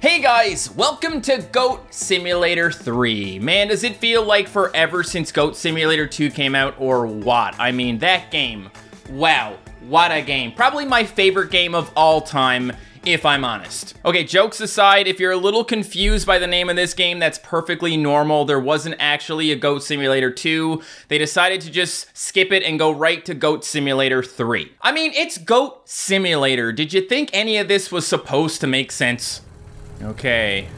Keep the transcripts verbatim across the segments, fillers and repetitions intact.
Hey guys, welcome to Goat Simulator three. Man, does it feel like forever since Goat Simulator two came out or what? I mean, that game, wow, what a game. Probably my favorite game of all time, if I'm honest. Okay, jokes aside, if you're a little confused by the name of this game, that's perfectly normal. There wasn't actually a Goat Simulator two. They decided to just skip it and go right to Goat Simulator three. I mean, it's Goat Simulator. Did you think any of this was supposed to make sense? Okay,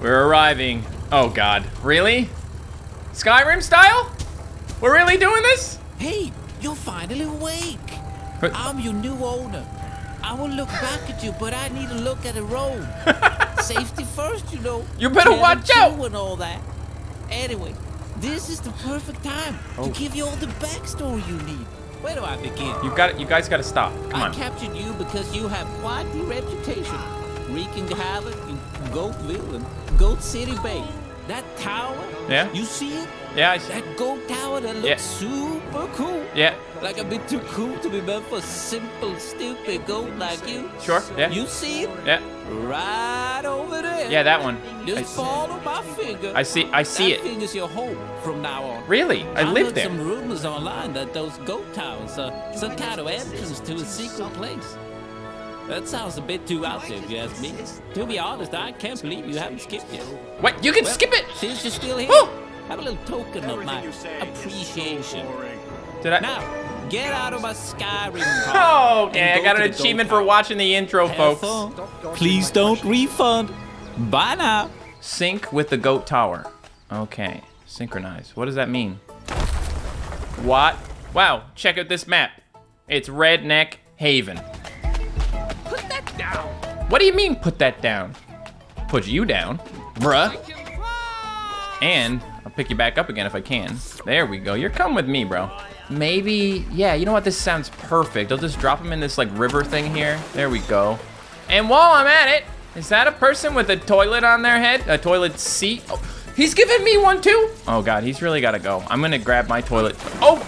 we're arriving. Oh God, really? Skyrim style? We're really doing this? Hey, you're finally awake. But I'm your new owner. I will look back at you, but I need to look at the road. Safety first, you know. You better Channel watch out. And all that. Anyway, this is the perfect time oh. to give you all the backstory you need. Where do I begin? You got it. You guys got to stop. Come I on. captured you because you have quite the reputation. Wreaking havoc in Goatville and Goat City Bay. That tower, yeah, you see it? Yeah, I see that goat tower that looks yeah. super cool. Yeah, like a bit too cool to be meant for a simple, stupid goat like you. Sure. Yeah. You see it? Yeah. Right over there. Yeah, that one. Just follow my finger. I see. I see that it. Finger's your home from now on. Really? I, I live there. Some rumors online that those goat towers are some kind of entrance to a secret place. That sounds a bit too out there, if you ask me. To be honest, I can't believe you haven't skipped yet. What? You can well, skip it? Since you're still here, Woo! have a little token Everything of my appreciation. So Did I? Now, get out of my Skyrim car. Okay, I got an achievement for watching the intro, folks. Please don't refund. Bye now. Sync with the goat tower. Okay, synchronize. What does that mean? What? Wow, check out this map. It's Redneck Haven. What do you mean put that down? Put you down, bruh. And I'll pick you back up again if I can. There we go, you're coming with me, bro. Maybe, yeah, you know what, this sounds perfect. I'll just drop him in this like river thing here. There we go. And while I'm at it, is that a person with a toilet on their head? A toilet seat? Oh, he's giving me one too. Oh God, he's really gotta go. I'm gonna grab my toilet. Oh,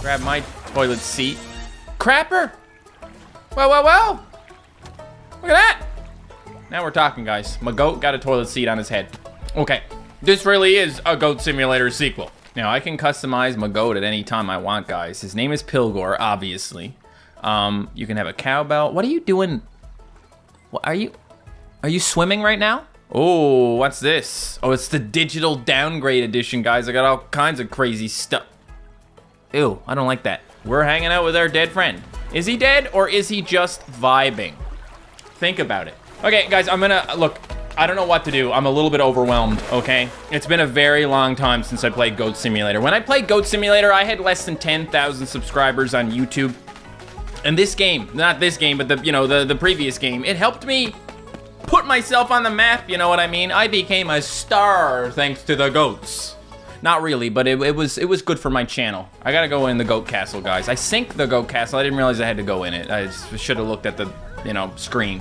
grab my toilet seat. Crapper. Well, well, well. Look at that. Now we're talking, guys. My goat got a toilet seat on his head. Okay, this really is a Goat Simulator sequel. Now I can customize my goat at any time I want, guys. His name is Pilgor, obviously. Um, you can have a cowbell. What are you doing? What are you, are you swimming right now? Oh, what's this? Oh, it's the Digital Downgrade Edition, guys. I got all kinds of crazy stuff. Ew, I don't like that. We're hanging out with our dead friend. Is he dead or is he just vibing? Think about it. Okay, guys, I'm gonna, look, I don't know what to do. I'm a little bit overwhelmed, okay? It's been a very long time since I played Goat Simulator. When I played Goat Simulator, I had less than ten thousand subscribers on YouTube. And this game, not this game, but the, you know, the, the previous game, it helped me put myself on the map, you know what I mean? I became a star thanks to the goats. Not really, but it, it was it was good for my channel. I gotta go in the goat castle, guys. I synced the goat castle. I didn't realize I had to go in it. I should have looked at the, you know, screen.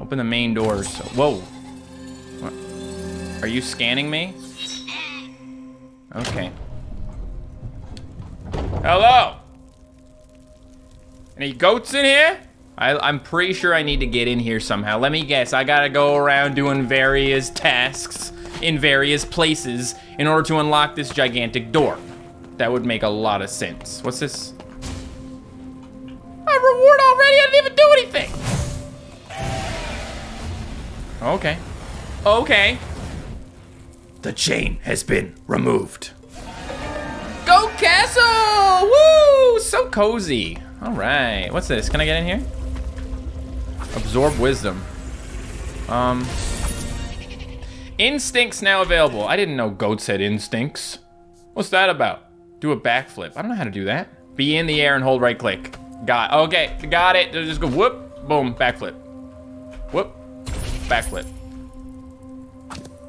Open the main doors. So, whoa. What? Are you scanning me? Okay. Hello. Any goats in here? I, I'm pretty sure I need to get in here somehow. Let me guess. I gotta go around doing various tasks in various places in order to unlock this gigantic door. That would make a lot of sense. What's this? My reward already? I didn't even do anything. Okay. Okay. The chain has been removed. Goat Castle! Woo! So cozy. All right. What's this? Can I get in here? Absorb wisdom. Um. Instincts now available. I didn't know goats had instincts. What's that about? Do a backflip. I don't know how to do that. Be in the air and hold right click. Got, okay, got it. Just go whoop, boom, backflip. Whoop, backflip.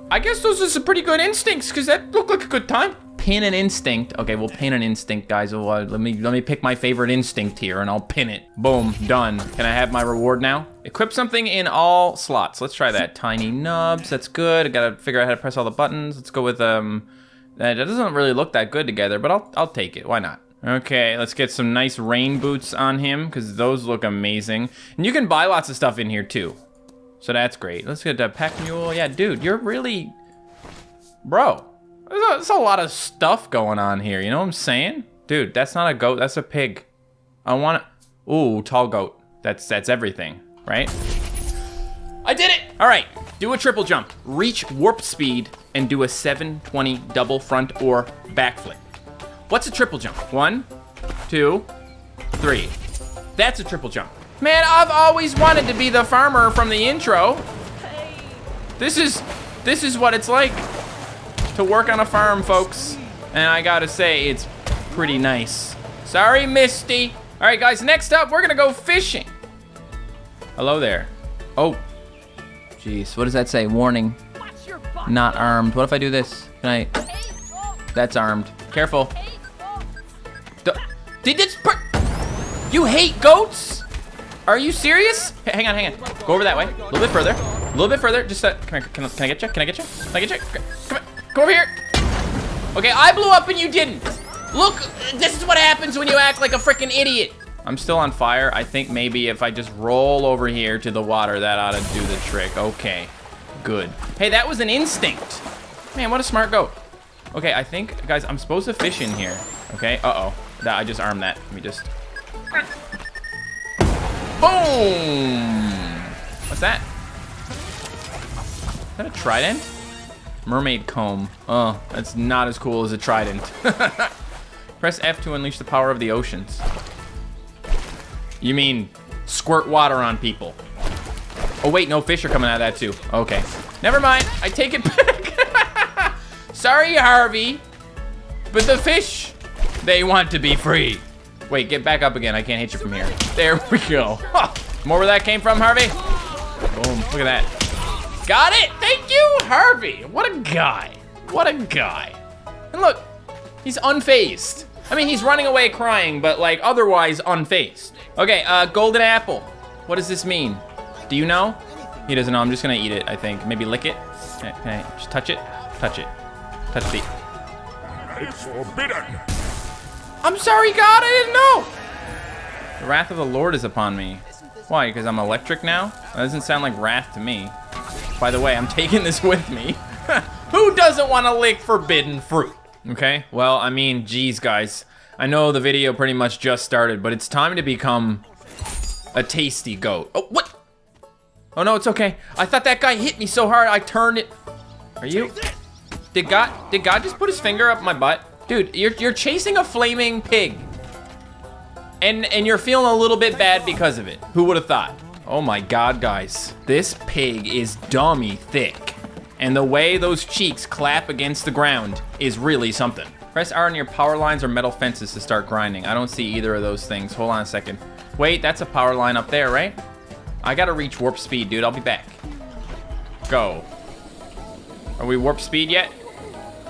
I guess those are some pretty good instincts because that looked like a good time. Pin an instinct. Okay, we'll pin an instinct, guys. Well, uh, let me let me pick my favorite instinct here and I'll pin it. Boom, done. Can I have my reward now? Equip something in all slots. Let's try that. Tiny nubs, that's good. I gotta figure out how to press all the buttons. Let's go with, um, that doesn't really look that good together, but I'll, I'll take it, why not? Okay, let's get some nice rain boots on him, because those look amazing. And you can buy lots of stuff in here, too. So that's great. Let's get the pack mule. Yeah, dude, you're really... Bro, there's a, there's a lot of stuff going on here, you know what I'm saying? Dude, that's not a goat, that's a pig. I want to... Ooh, tall goat. That's, that's everything, right? I did it! All right, do a triple jump. Reach warp speed and do a seven twenty double front or backflip. What's a triple jump? One, two, three. That's a triple jump. Man, I've always wanted to be the farmer from the intro. Hey. This is, this is what it's like to work on a farm, folks. And I gotta say, it's pretty nice. Sorry, Misty. All right, guys, next up, we're gonna go fishing. Hello there. Oh, jeez, what does that say? Warning, not armed. What if I do this? Can I? That's armed. Careful. Did this per- You hate goats? Are you serious? H hang on, hang on. Go over that way. A little bit further. A little bit further. Just uh, can, I, can, I, can I get you? Can I get you? Can I get you? Come on. Come over here. Okay, I blew up and you didn't. Look, this is what happens when you act like a freaking idiot. I'm still on fire. I think maybe if I just roll over here to the water, that ought to do the trick. Okay, good. Hey, that was an instinct. Man, what a smart goat. Okay, I think, guys, I'm supposed to fish in here. Okay, uh-oh. Nah, I just armed that. Let me just... Boom! What's that? Is that a trident? Mermaid comb. Oh, that's not as cool as a trident. Press F to unleash the power of the oceans. You mean squirt water on people. Oh, wait, no, fish are coming out of that, too. Okay. Never mind. I take it back. Sorry, Harvey. But the fish... They want to be free. Wait, get back up again. I can't hit you from here. There we go. Huh. More where that came from, Harvey. Boom, look at that. Got it, thank you, Harvey. What a guy, what a guy. And look, he's unfazed. I mean, he's running away crying, but like otherwise unfazed. Okay, uh, golden apple. What does this mean? Do you know? He doesn't know, I'm just gonna eat it, I think. Maybe lick it, can I, can I just touch it? Touch it, touch the... It's forbidden. I'm sorry, God, I didn't know. The wrath of the Lord is upon me. Why, because I'm electric now? That doesn't sound like wrath to me. By the way, I'm taking this with me. Who doesn't want to lick forbidden fruit? Okay, well, I mean, geez, guys. I know the video pretty much just started, but it's time to become a tasty goat. Oh, what? Oh, no, it's okay. I thought that guy hit me so hard, I turned it. Are you? Did God, did God just put his finger up my butt? Dude, you're, you're chasing a flaming pig. And and you're feeling a little bit bad because of it. Who would have thought? Oh my God, guys. This pig is dummy thick. And the way those cheeks clap against the ground is really something. Press R on your power lines or metal fences to start grinding. I don't see either of those things. Hold on a second. Wait, that's a power line up there, right? I gotta reach warp speed, dude. I'll be back. Go. Are we warp speed yet?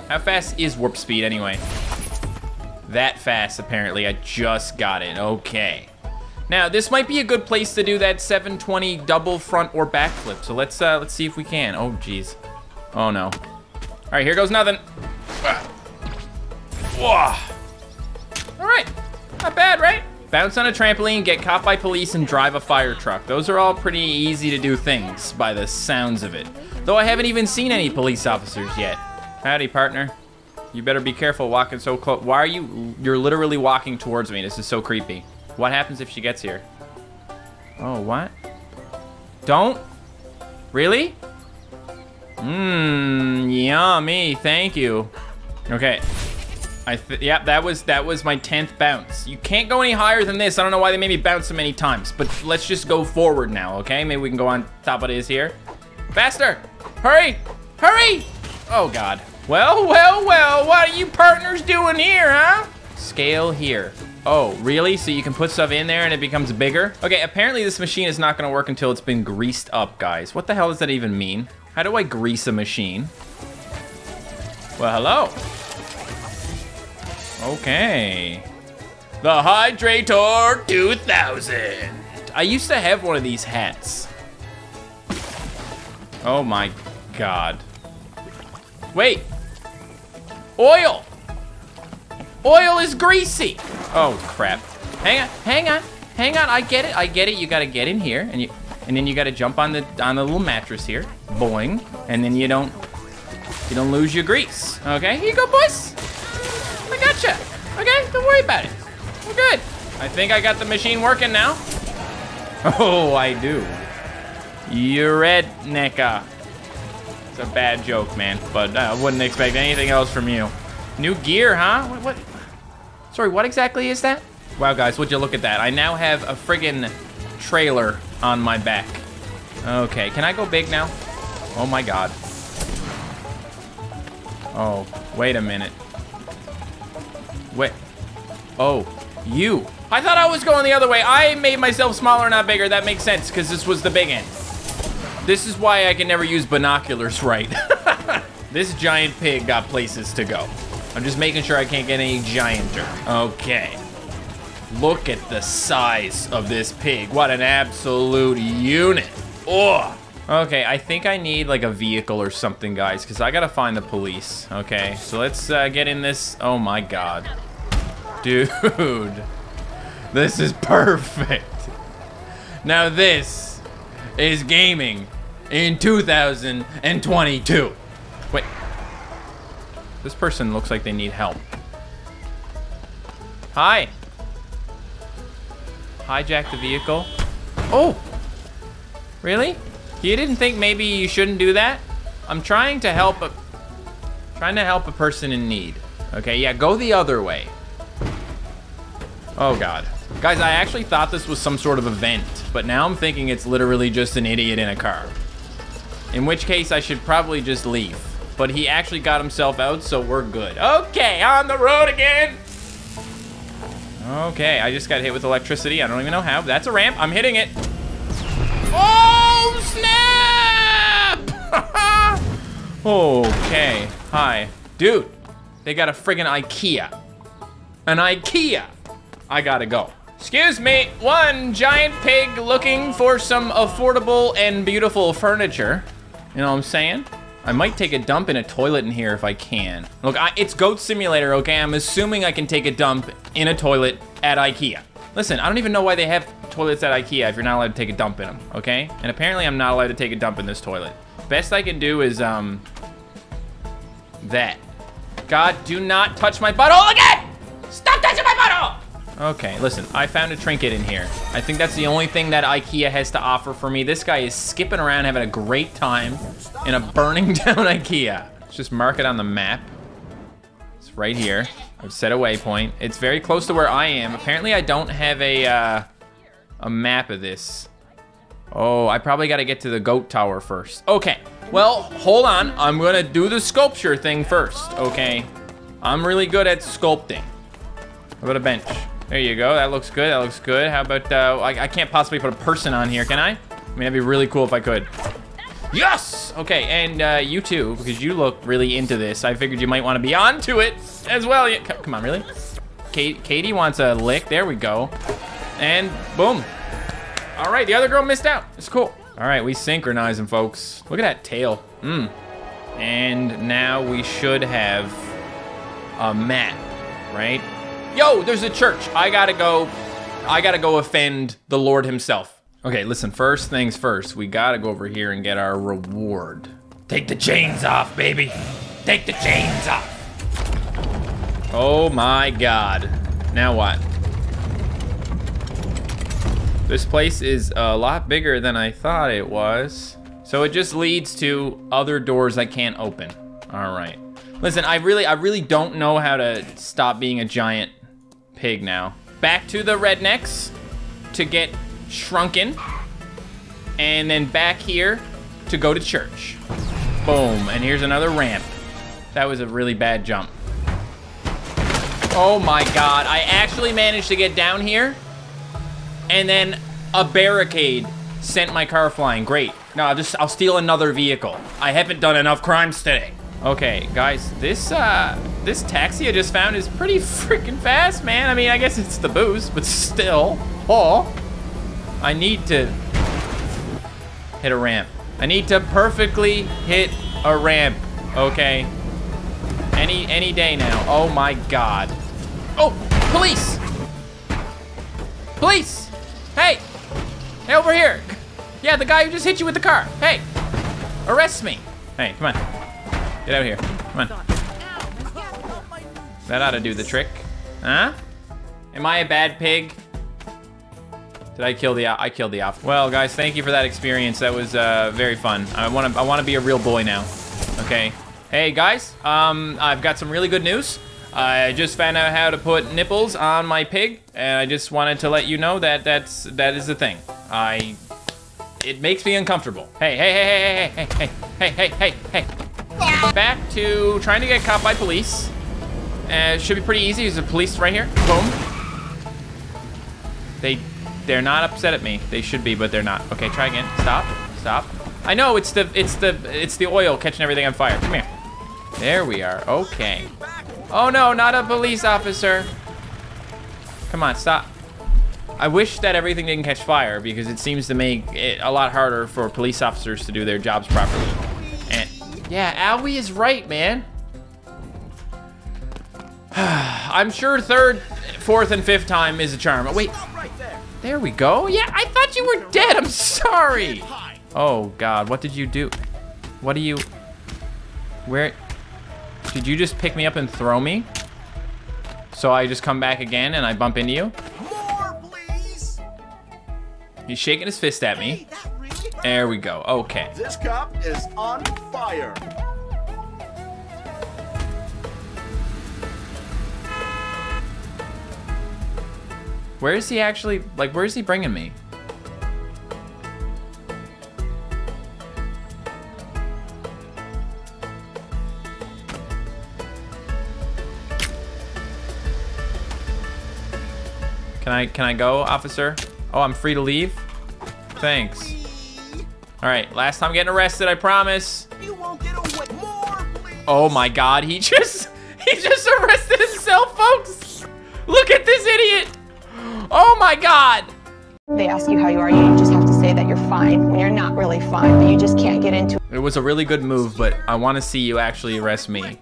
How fast is warp speed anyway? That fast, apparently. I just got it. Okay. Now, this might be a good place to do that seven twenty double front or backflip. So let's uh, let's see if we can. Oh, geez. Oh, no. All right, here goes nothing. All right. Not bad, right? Bounce on a trampoline, get caught by police, and drive a fire truck. Those are all pretty easy to do things by the sounds of it. Though I haven't even seen any police officers yet. Howdy, partner. You better be careful walking so close. Why are you, you're literally walking towards me. This is so creepy. What happens if she gets here? Oh, what? Don't? Really? Mmm, yummy, thank you. Okay. I th yeah, that was, that was my tenth bounce. You can't go any higher than this. I don't know why they made me bounce so many times, but let's just go forward now, okay? Maybe we can go on top of this here. Faster, hurry, hurry! Oh God. Well, well, well, what are you partners doing here, huh? Scale here. Oh, really? So you can put stuff in there and it becomes bigger? Okay, apparently this machine is not gonna work until it's been greased up, guys. What the hell does that even mean? How do I grease a machine? Well, hello. Okay. The Hydrator two thousand. I used to have one of these hats. Oh my God. Wait, oil. Oil is greasy. Oh, crap. Hang on, hang on, hang on. I get it, I get it. You gotta get in here, and you, and then you gotta jump on the on the little mattress here, boing, and then you don't, you don't lose your grease. Okay, here you go, boys. I gotcha. Okay, don't worry about it. We're good. I think I got the machine working now. Oh, I do. You rednecker. It's a bad joke, man, but I wouldn't expect anything else from you. New gear, huh? What? what? Sorry, what exactly is that? Wow, guys, would you look at that? I now have a friggin' trailer on my back. Okay, can I go big now? Oh my God. Oh, wait a minute. Wait. Oh, you. I thought I was going the other way. I made myself smaller, not bigger. That makes sense, because this was the big end. This is why I can never use binoculars right. This giant pig got places to go. I'm just making sure I can't get any gianter. Okay. Look at the size of this pig. What an absolute unit. Oh. Okay, I think I need like a vehicle or something, guys, because I gotta find the police. Okay, so let's uh, get in this. Oh my God. Dude, this is perfect. Now this is gaming in two thousand twenty-two. Wait, this person looks like they need help. Hi. Hijack the vehicle. Oh, really? You didn't think maybe you shouldn't do that? I'm trying to help a, trying to help a person in need. Okay, yeah, go the other way. Oh God. Guys, I actually thought this was some sort of event, but now I'm thinking it's literally just an idiot in a car. In which case I should probably just leave, but he actually got himself out, so we're good. Okay, on the road again. Okay, I just got hit with electricity. I don't even know how. That's a ramp. I'm hitting it. Oh, snap! Okay. Hi. Dude, they got a friggin' IKEA. An IKEA. I gotta go. Excuse me. One giant pig looking for some affordable and beautiful furniture. You know what I'm saying? I might take a dump in a toilet in here if I can. Look, I, it's Goat Simulator, okay? I'm assuming I can take a dump in a toilet at IKEA. Listen, I don't even know why they have toilets at IKEA if you're not allowed to take a dump in them, okay? And apparently I'm not allowed to take a dump in this toilet. Best I can do is, um, that. God, do not touch my butthole again! Stop touching my butthole! Okay, listen, I found a trinket in here. I think that's the only thing that IKEA has to offer for me. This guy is skipping around, having a great time. In a burning down IKEA. Let's just mark it on the map. It's right here. I've set a waypoint. It's very close to where I am. Apparently I don't have a uh, a map of this. Oh, I probably gotta get to the goat tower first. Okay, well, hold on. I'm gonna do the sculpture thing first, okay? I'm really good at sculpting. How about a bench? There you go, that looks good, that looks good. How about, uh, I, I can't possibly put a person on here, can I? I mean, that'd be really cool if I could. Yes! Okay, and uh, you too, because you look really into this. I figured you might want to be onto it as well. Yeah, come on, really? Kate, Katie wants a lick. There we go. And boom. All right, the other girl missed out. It's cool. All right, we synchronizing, folks. Look at that tail. Mm. And now we should have a map, right? Yo, there's a church. I gotta go. I gotta go offend the Lord himself. Okay, listen, first things first, we gotta go over here and get our reward. Take the chains off, baby. Take the chains off. Oh my God. Now what? This place is a lot bigger than I thought it was. So it just leads to other doors I can't open. All right. Listen, I really, I really don't know how to stop being a giant pig now. Back to the rednecks to get shrunken, and then back here to go to church. Boom, and here's another ramp. That was a really bad jump. Oh my God, I actually managed to get down here, and then a barricade sent my car flying. Great. No, I'll just, I'll steal another vehicle. I haven't done enough crimes today. Okay, guys, this uh, this taxi I just found is pretty freaking fast, man. I mean, I guess it's the booze, but still. Oh. I need to hit a ramp. I need to perfectly hit a ramp, okay? Any any day now. Oh my God. Oh, police! Police! Hey! Hey, over here! Yeah, the guy who just hit you with the car. Hey! Arrest me! Hey, come on. Get out of here. Come on. That ought to do the trick. Huh? Am I a bad pig? Did I kill the I killed the off? Well, guys, thank you for that experience. That was uh, very fun. I want to I want to be a real boy now. Okay. Hey guys, um, I've got some really good news. I just found out how to put nipples on my pig, and I just wanted to let you know that that's that is the thing. I. It makes me uncomfortable. Hey, hey, hey, hey, hey, hey, hey, hey, hey, hey. Back to trying to get caught by police. Uh, it should be pretty easy. There's a police right here. Boom. They, they're not upset at me. They should be, but they're not. Okay, try again. Stop. Stop. I know it's the, it's the, it's the oil catching everything on fire. Come here. There we are. Okay. Oh no, not a police officer. Come on, stop. I wish that everything didn't catch fire because it seems to make it a lot harder for police officers to do their jobs properly. And yeah, Owie is right, man. I'm sure third, fourth, and fifth time is a charm. Oh, wait. There we go. Yeah, I thought you were dead. I'm sorry. Oh, God. What did you do? What do you... Where... Did you just pick me up and throw me? So I just come back again and I bump into you? More, please. He's shaking his fist at me. Hey, that really hurt. There we go. Okay. This cup is on fire. Where is he actually, like, where is he bringing me? Can I, can I go, officer? Oh, I'm free to leave? Thanks. All right, last time getting arrested, I promise. You won't get away. More, please. Oh my God, he just, he just arrested himself, folks. Look at this idiot. Oh my God! They ask you how you are, you just have to say that you're fine when you're not really fine, but you just can't get into it. It was a really good move, but I want to see you actually arrest me.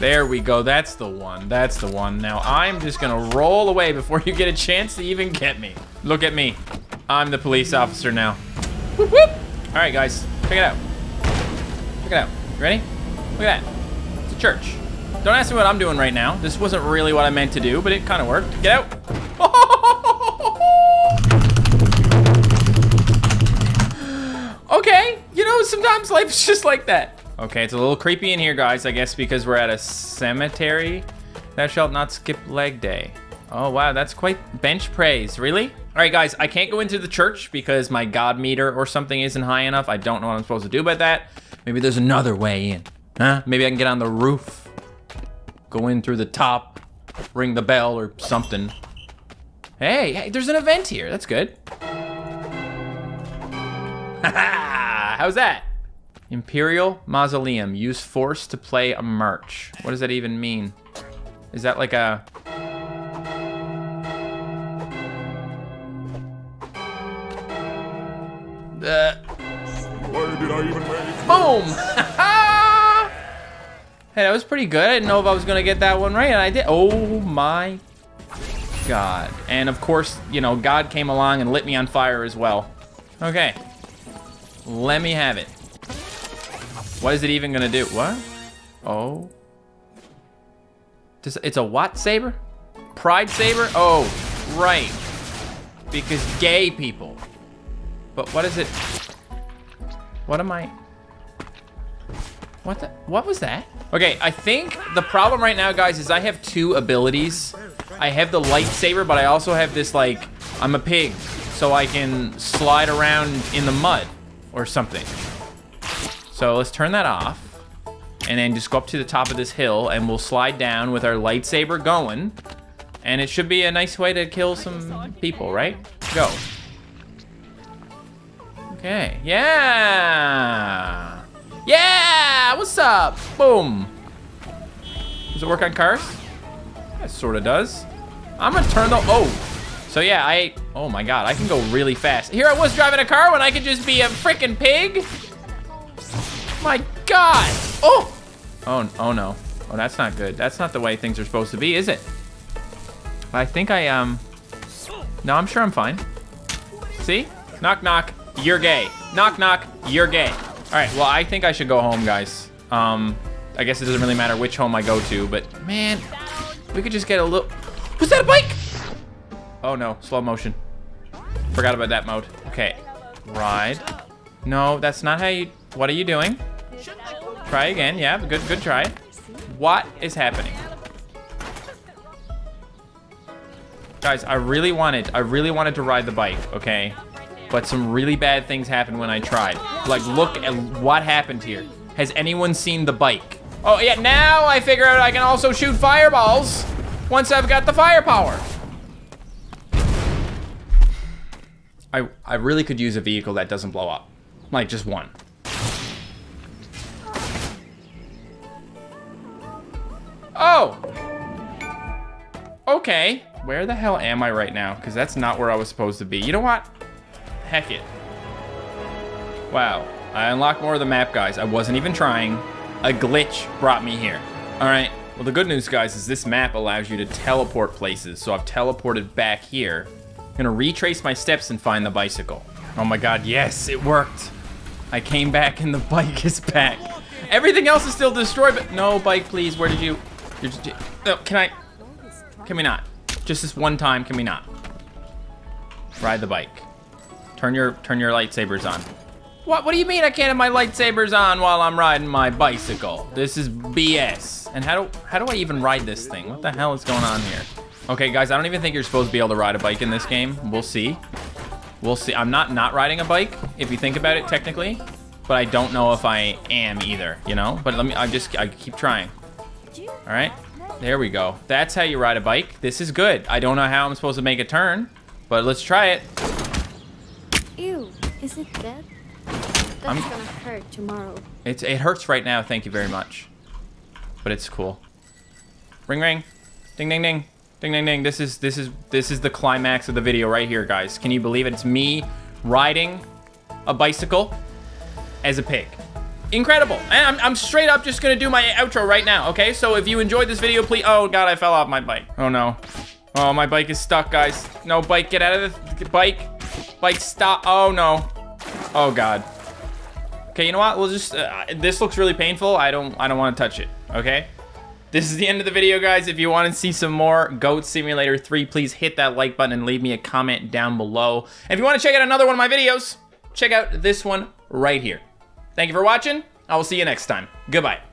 There we go, that's the one, that's the one. Now I'm just gonna roll away before you get a chance to even get me. Look at me, I'm the police officer now. Whoop whoop! All right guys, check it out. Check it out, you ready? Look at that, it's a church. Don't ask me what I'm doing right now. This wasn't really what I meant to do, but it kind of worked. Get out! Okay, you know, sometimes life's just like that. Okay, it's a little creepy in here, guys, I guess because we're at a cemetery. Thou shalt not skip leg day. Oh, wow, that's quite bench praise, really? All right, guys, I can't go into the church because my God meter or something isn't high enough. I don't know what I'm supposed to do about that. Maybe there's another way in. Huh? Maybe I can get on the roof, go in through the top, ring the bell or something. Hey, hey, there's an event here. That's good. How's that? Imperial Mausoleum. Use force to play a march. What does that even mean? Is that like a... Uh... Why did I even make boom! Hey, that was pretty good. I didn't know if I was gonna get that one right, and I did. Oh my God. And of course, you know, God came along and lit me on fire as well. Okay. Let me have it. What is it even gonna do? What? Oh. It's a what saber? Pride saber? Oh, right. Because gay people. But what is it? What am I? What the? What was that? Okay, I think the problem right now, guys, is I have two abilities. I have the lightsaber, but I also have this, like, I'm a pig, so I can slide around in the mud. Or something. So let's turn that off and then just go up to the top of this hill and we'll slide down with our lightsaber going, and it should be a nice way to kill some people, right? Go. Okay. Yeah. Yeah. What's up? Boom. Does it work on cars? Yeah, it sort of does. I'm gonna turn the oh. So yeah, I, oh my God, I can go really fast. Here I was driving a car when I could just be a freaking pig. My God, oh. Oh, oh no, oh, that's not good. That's not the way things are supposed to be, is it? I think I, um, No, I'm sure I'm fine. See? Knock, knock. You're gay. Knock, knock. You're gay. All right, well, I think I should go home, guys. Um, I guess it doesn't really matter which home I go to, but man, we could just get a little... Was that a bike? Oh, no. Slow motion. Forgot about that mode. Okay. Ride. No, that's not how you... What are you doing? Try again. Yeah, good, good try. What is happening? Guys, I really wanted, I really wanted to ride the bike, okay? But some really bad things happened when I tried. Like, look at what happened here. Has anyone seen the bike? Oh, yeah, now I figure out I can also shoot fireballs once I've got the firepower. I, I really could use a vehicle that doesn't blow up. Like, just one. Oh! Okay. Where the hell am I right now? Because that's not where I was supposed to be. You know what? Heck it. Wow. I unlocked more of the map, guys. I wasn't even trying. A glitch brought me here. All right. Well, the good news, guys, is this map allows you to teleport places. So I've teleported back here. I'm going to retrace my steps and find the bicycle. Oh, my God. Yes, it worked. I came back and the bike is back. Everything else is still destroyed, but no, bike, please. Where did you... You're just... No, can I... Can we not? Just this one time, can we not? Ride the bike. Turn your turn your lightsabers on. What? What do you mean I can't have my lightsabers on while I'm riding my bicycle? This is B S. And how do how do I even ride this thing? What the hell is going on here? Okay, guys, I don't even think you're supposed to be able to ride a bike in this game. We'll see. We'll see. I'm not not riding a bike, if you think about it technically, but I don't know if I am either. You know. But let me. I just. I keep trying. All right. There we go. That's how you ride a bike. This is good. I don't know how I'm supposed to make a turn, but let's try it. Ew, is it dead? That's I'm... gonna hurt tomorrow. It's, it hurts right now, thank you very much. But it's cool. Ring, ring. Ding, ding, ding. Ding, ding, ding. This is, this is, this is the climax of the video right here, guys. Can you believe it? It's me riding a bicycle as a pig. Incredible. And I'm, I'm straight up just gonna do my outro right now, okay? So if you enjoyed this video, please... Oh, God, I fell off my bike. Oh, no. Oh, my bike is stuck, guys. No, bike, get out of the... Th bike. Bike, stop. Oh, no. Oh, God. Okay, you know what? We'll just... Uh, this looks really painful. I don't, I don't want to touch it, okay? This is the end of the video, guys. If you want to see some more Goat Simulator three, please hit that like button and leave me a comment down below. And if you want to check out another one of my videos, check out this one right here. Thank you for watching. I will see you next time. Goodbye.